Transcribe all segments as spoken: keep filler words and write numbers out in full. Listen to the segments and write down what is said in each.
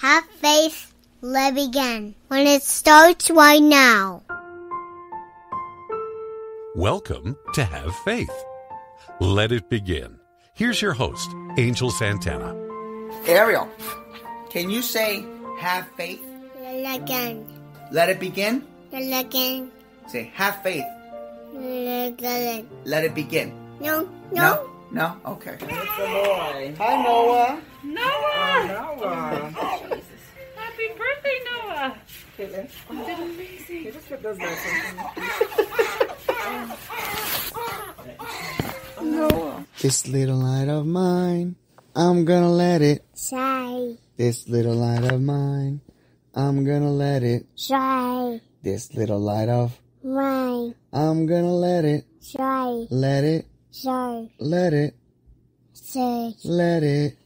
Have faith, let it begin. When it starts right now. Welcome to Have Faith. Let it begin. Here's your host, Angel Santana. Ariel, can you say have faith? Let it begin. Let it begin? Let it begin. Say have faith. Let it begin. Let it begin. No, no. No? No? Okay. It's the boy. Hi, Noah. Noah! Hi, Noah. Happy birthday, Noah! Kidding. You did amazing. You just put those guys in. Noah. This little light of mine, I'm gonna let it shine. This little light of mine, I'm gonna let it shine. This little light of mine, I'm gonna let it shine. Let it shine. Let it shine. Let it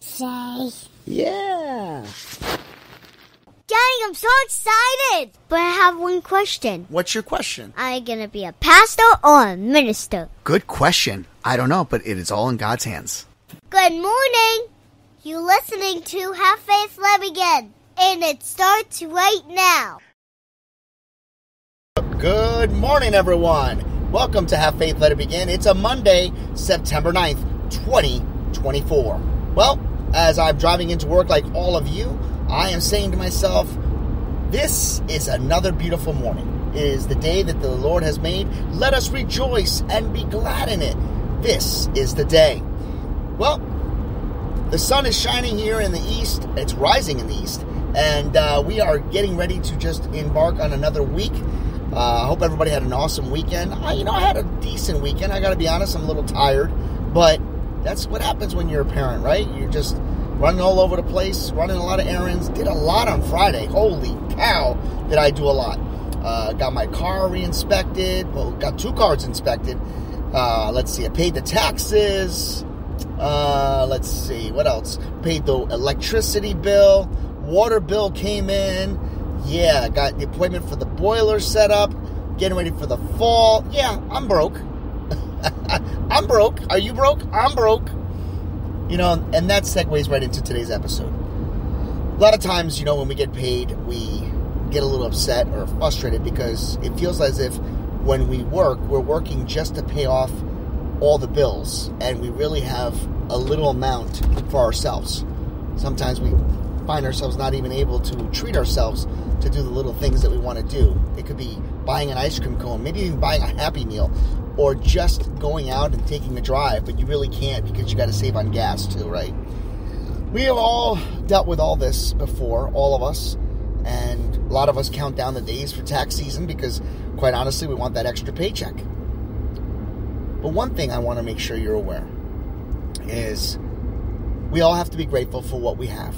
shine. Yeah! Daddy, I'm so excited! But I have one question. What's your question? Are you going to be a pastor or a minister? Good question. I don't know, but it is all in God's hands. Good morning! You're listening to Have Faith Let It Begin, and it starts right now. Good morning, everyone. Welcome to Have Faith Let It Begin. It's a Monday, September ninth, twenty twenty-four. Well, as I'm driving into work like all of you, I am saying to myself, this is another beautiful morning. It is the day that the Lord has made. Let us rejoice and be glad in it. This is the day. Well, the sun is shining here in the east. It's rising in the east. And uh, we are getting ready to just embark on another week. Uh, I hope everybody had an awesome weekend. I, you know, I had a decent weekend. I got to be honest, I'm a little tired. But that's what happens when you're a parent, right? You're just running all over the place, running a lot of errands. Did a lot on Friday. Holy cow, did I do a lot. Uh, got my car re-inspected. Well, got two cars inspected. Uh, let's see, I paid the taxes. Uh, let's see, what else? Paid the electricity bill. Water bill came in. Yeah, got the appointment for the boiler set up. Getting ready for the fall. Yeah, I'm broke. I'm broke. Are you broke? I'm broke. You know, and that segues right into today's episode. A lot of times, you know, when we get paid, we get a little upset or frustrated because it feels as if when we work, we're working just to pay off all the bills, and we really have a little amount for ourselves. Sometimes we find ourselves not even able to treat ourselves to do the little things that we want to do. It could be buying an ice cream cone, maybe even buying a Happy Meal, or just going out and taking a drive, but you really can't because you got to save on gas too, right? We have all dealt with all this before, all of us, and a lot of us count down the days for tax season because, quite honestly, we want that extra paycheck. But one thing I want to make sure you're aware is we all have to be grateful for what we have.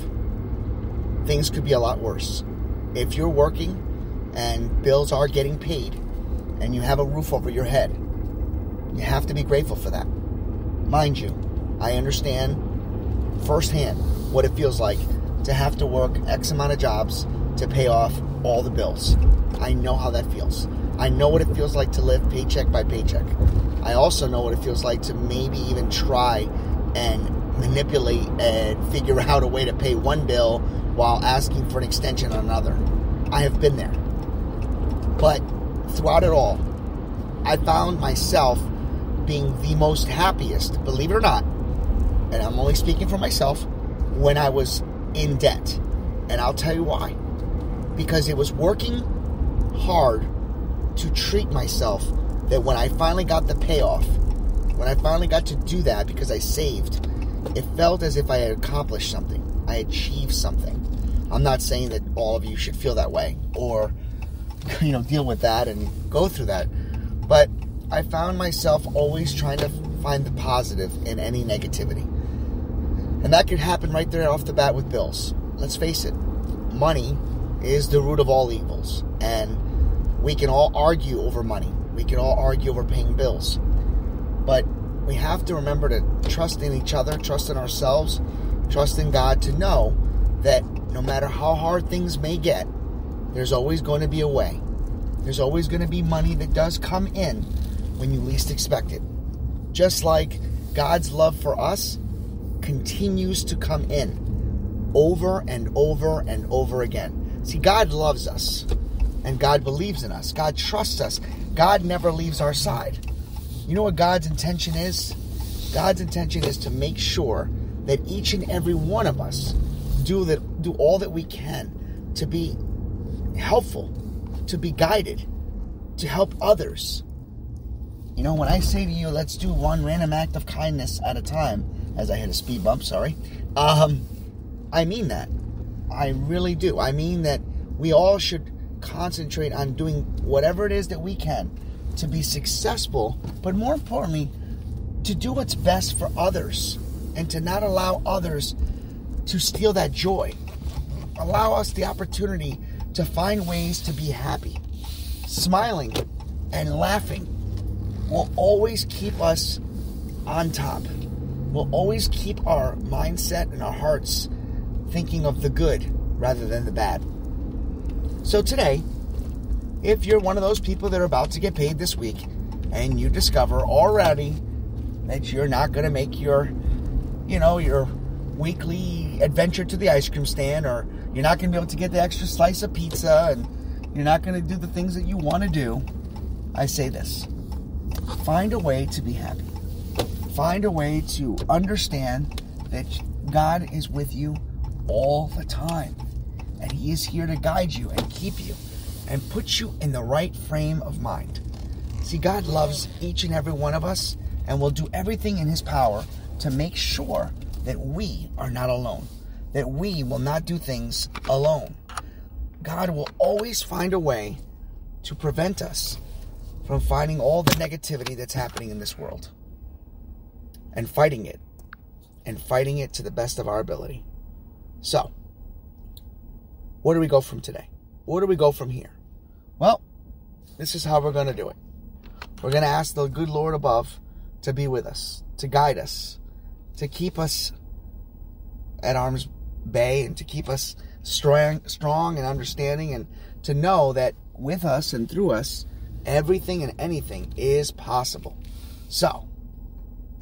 Things could be a lot worse. If you're working and bills are getting paid and you have a roof over your head, you have to be grateful for that. Mind you, I understand firsthand what it feels like to have to work X amount of jobs to pay off all the bills. I know how that feels. I know what it feels like to live paycheck by paycheck. I also know what it feels like to maybe even try and manipulate and figure out a way to pay one bill while asking for an extension on another. I have been there. But throughout it all, I found myself being the most happiest, believe it or not, and I'm only speaking for myself, when I was in debt. And I'll tell you why. Because it was working hard to treat myself that when I finally got the payoff, when I finally got to do that because I saved, it felt as if I had accomplished something. I achieved something. I'm not saying that all of you should feel that way or, you know, deal with that and go through that. But I found myself always trying to find the positive in any negativity. And that could happen right there off the bat with bills. Let's face it, money is the root of all evils. And we can all argue over money. We can all argue over paying bills. But we have to remember to trust in each other, trust in ourselves, trust in God to know that no matter how hard things may get, there's always going to be a way. There's always going to be money that does come in when you least expect it. Just like God's love for us continues to come in. over and over and over again. See, God loves us and God believes in us. God trusts us. God never leaves our side. You know what God's intention is? God's intention is to make sure that each and every one of us do that, do all that we can to be helpful, to be guided, to help others. You know, when I say to you, let's do one random act of kindness at a time, as I hit a speed bump, sorry, um, I mean that. I really do. I mean that we all should concentrate on doing whatever it is that we can to be successful, but more importantly, to do what's best for others and to not allow others to steal that joy. Allow us the opportunity to find ways to be happy. Smiling and laughing will always keep us on top. We'll always keep our mindset and our hearts thinking of the good rather than the bad. So today, if you're one of those people that are about to get paid this week and you discover already that you're not going to make your, you know, your weekly adventure to the ice cream stand, or you're not going to be able to get the extra slice of pizza, and you're not going to do the things that you want to do, I say this: find a way to be happy. Find a way to understand that God is with you all the time, and He is here to guide you and keep you and put you in the right frame of mind. See, God loves each and every one of us and will do everything in His power to make sure that we are not alone, that we will not do things alone. God will always find a way to prevent us from finding all the negativity that's happening in this world and fighting it, and fighting it to the best of our ability. So, where do we go from today? Where do we go from here? Well, this is how we're going to do it. We're going to ask the good Lord above to be with us, to guide us, to keep us at arm's bay, and to keep us strong, strong and understanding, and to know that with us and through us, everything and anything is possible. So,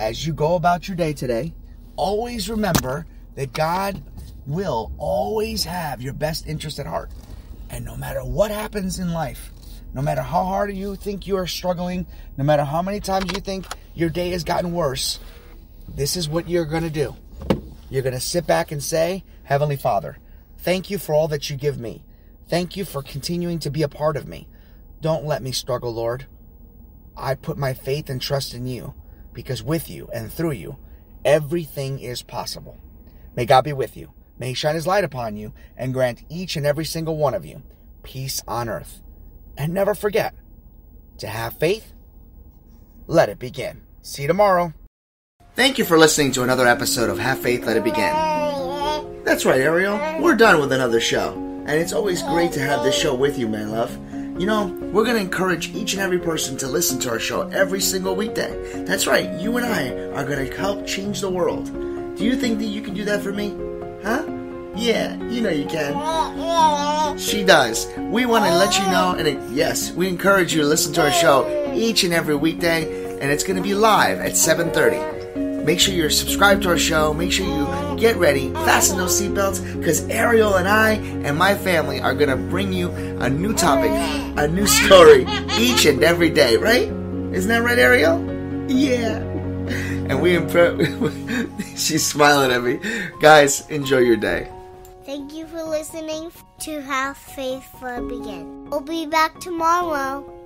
as you go about your day today, always remember that God will always have your best interest at heart. And no matter what happens in life, no matter how hard you think you are struggling, no matter how many times you think your day has gotten worse, this is what you're going to do. You're going to sit back and say, Heavenly Father, thank you for all that you give me. Thank you for continuing to be a part of me. Don't let me struggle, Lord. I put my faith and trust in you, because with you and through you, everything is possible. May God be with you. May He shine His light upon you and grant each and every single one of you peace on earth. And never forget to have faith. Let it begin. See you tomorrow. Thank you for listening to another episode of Have Faith, Let It Begin. That's right, Ariel. We're done with another show. And it's always great to have this show with you, my love. You know, we're going to encourage each and every person to listen to our show every single weekday. That's right. You and I are going to help change the world. Do you think that you can do that for me? Huh? Yeah, you know you can. She does. We want to let you know, and it, yes, we encourage you to listen to our show each and every weekday, and it's going to be live at seven thirty. Make sure you're subscribed to our show. Make sure you get ready. Fasten those seatbelts, because Ariel and I and my family are going to bring you a new topic, a new story, each and every day, right? Isn't that right, Ariel? Yeah. And we improve. She's smiling at me. Guys, enjoy your day. Thank you for listening to Have Faith Let It Begin. We'll be back tomorrow.